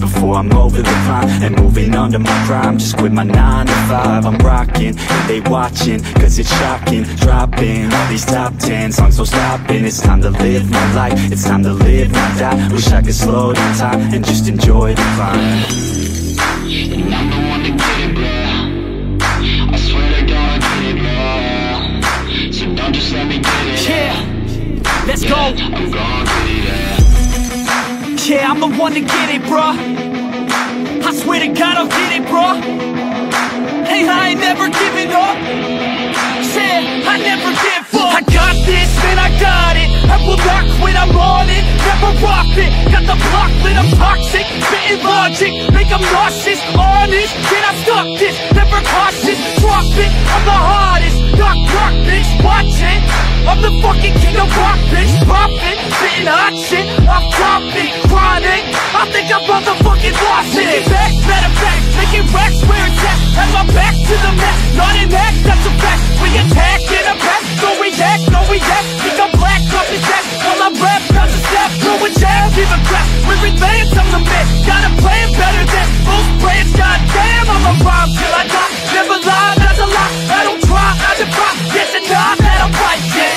before I'm over the prime and moving under my prime. Just quit my 9 to 5, I'm rocking and they watching, cause it's shocking, dropping all these top 10 songs, so stopping. It's time to live my life, it's time to live my die. Wish I could slow down time and just enjoy the climb. And I'm the one to get it, bro. I swear to God I get it, bro. So don't just let me get it. Yeah, let's go. I'm gonna get it. Yeah, I'm the one to get it, bruh. I swear to God I'll get it, bruh. Hey, I ain't never giving up. Yeah, I never give up. I got this, man, I got it. I will not quit, I'm on it. Never rock it. Got the block lit, I'm toxic. Spitting logic, make them nauseous. Honest, can I stop this? Never cautious, drop it. I'm the hardest, knock, knock, bitch, watch it. I'm the fucking king of rock, bitch, pop it. Spitting hot shit, I'm dropping. I think I motherfucking lost it. Making back, better back, making racks where it's at. Have my back to the mat, not an act, that's a fact. We attack in a pack, so react, no react. Think I'm black, up his ass, while I'm rap, not a step. No one jab, give a crap, we relance, I'm the man. Got a plan better than most plans, goddamn. I'm a rhyme till I die, never lie, that's a lie. I don't try, I defy, yes and I'm at a right, yeah.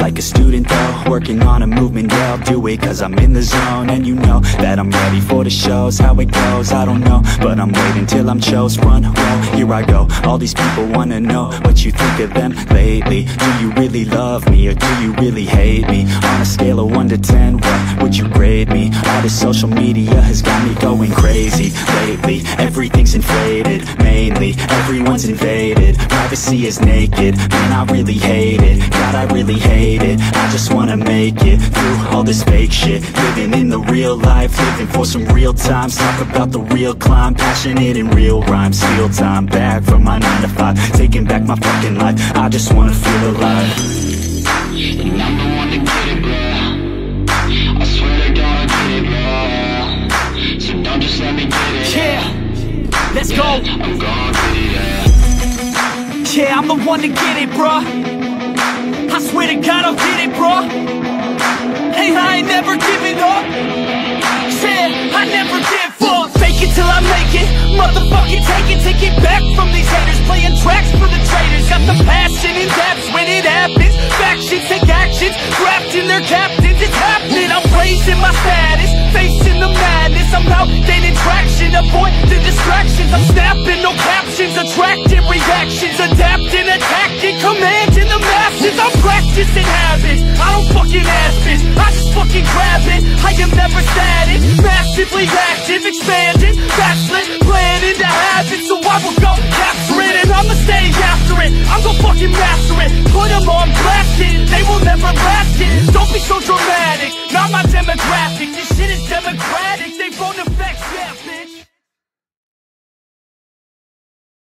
Like a student though, working on a movement, yeah, I'll do it cause I'm in the zone. And you know that I'm ready for the shows, how it goes, I don't know, but I'm waiting till I'm chose. Run, roll, here I go, all these people wanna know what you think of them lately. Do you really love me or do you really hate me? On a scale of 1 to 10, what would you grade me? All this social media has got me going crazy lately. Everything's inflated, mainly, everyone's invaded. Privacy is naked, man, I really hate it, God, I really hate it. I just wanna make it through all this fake shit. Living in the real life, living for some real times. Talk about the real climb, passionate in real rhymes. Steal time back from my 9 to 5, taking back my fucking life, I just wanna feel alive. And I'm the one to get it, bro. I swear to God I get it, bro. So don't just let me get it. Yeah, let's go. I'm gonna get it. Yeah, I'm the one to get it, bro. I swear to God I'll get it, bro. Hey, I ain't never giving up. Said I never give up. Fake it till I make it, motherfucking take it back from these haters. Playing tracks for the traitors, got the passion in depth when it happens. Factions take actions, wrapped in their captains. It's happening, I'm raising my status, facing the madness. I'm out gaining traction, avoid the distractions. I'm snapping, no captions, attracting reactions, adapting, attacking, commanding the masses. I'm practicing habits, I don't fucking ask this, I just fucking grab it. I am never static, massively active, expanding, backslid, planning to have it. So I will go capture it, and I'ma stay after it. I'm gon' fucking master it, put them on blast it. They will never last it, don't be so dramatic, not my demographic. This